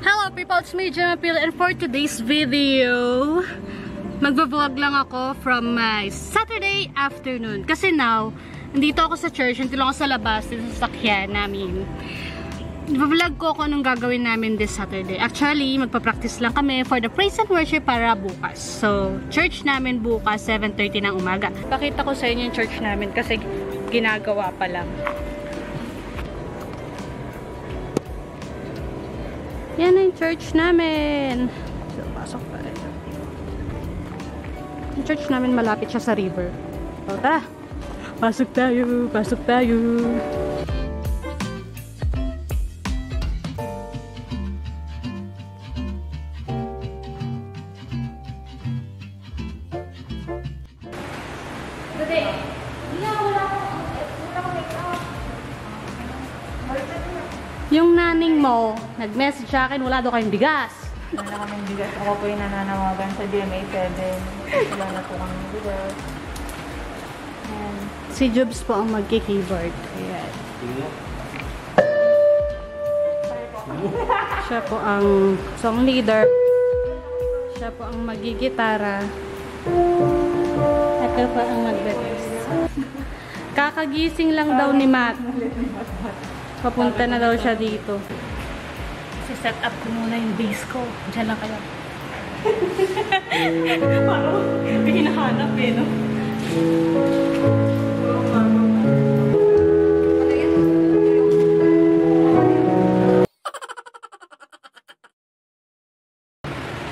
Hello people, it's me, Gemma Pil, and for today's video, magbablog lang ako from my Saturday afternoon. Kasi now, nandito ako sa church, nandito ako sa labas, dito sa sakyan namin. Vlog ko kung anong gagawin namin this Saturday. Actually, magpa-practice lang kami for the praise and worship para bukas. So, church namin bukas, 7:30 ng umaga. Pakita ko sa inyo yung church namin kasi ginagawa pa lang. Yan ang church namin. So, pasok pa rin. Yung church namin malapit siya sa river. So, tara! Pasok tayo! Pasok tayo! Yung naning mo, nag-message sa akin, wala daw kayong bigas. Wala kaming bigas. Ako po yung nananawagan sa DMA 7. Wala na po kaming bigas. And si Jobs po ang magki-keyboard. Ayan. Siya po ang song leader. Siya po ang magigitara. Ito po ang nag-bass. Kakagising lang daw ni Matt. Papunta na daw siya dito. Si set up ko muna yung base ko. Diyan lang kayo. Parang pinahanap eh, no?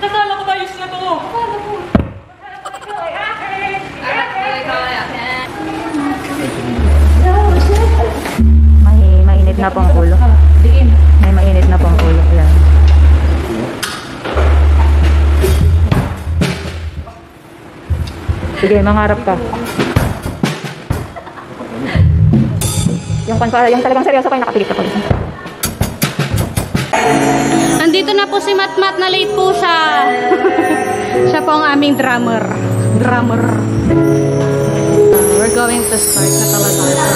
Natala ko ba yung na to? Natala ko. Na pang ulo. May mainit na pang ulo. Ayan. Sige, mangarap ka. Yung talagang seryoso kayo, nakapilit ako. Nandito na po si Matmat, na late po siya. Siya po ang aming drummer. We're going to start na talaga.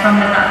pangalaman.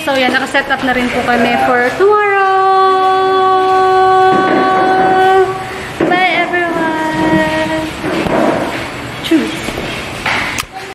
So yan, nakaset up na rin po kami for tour.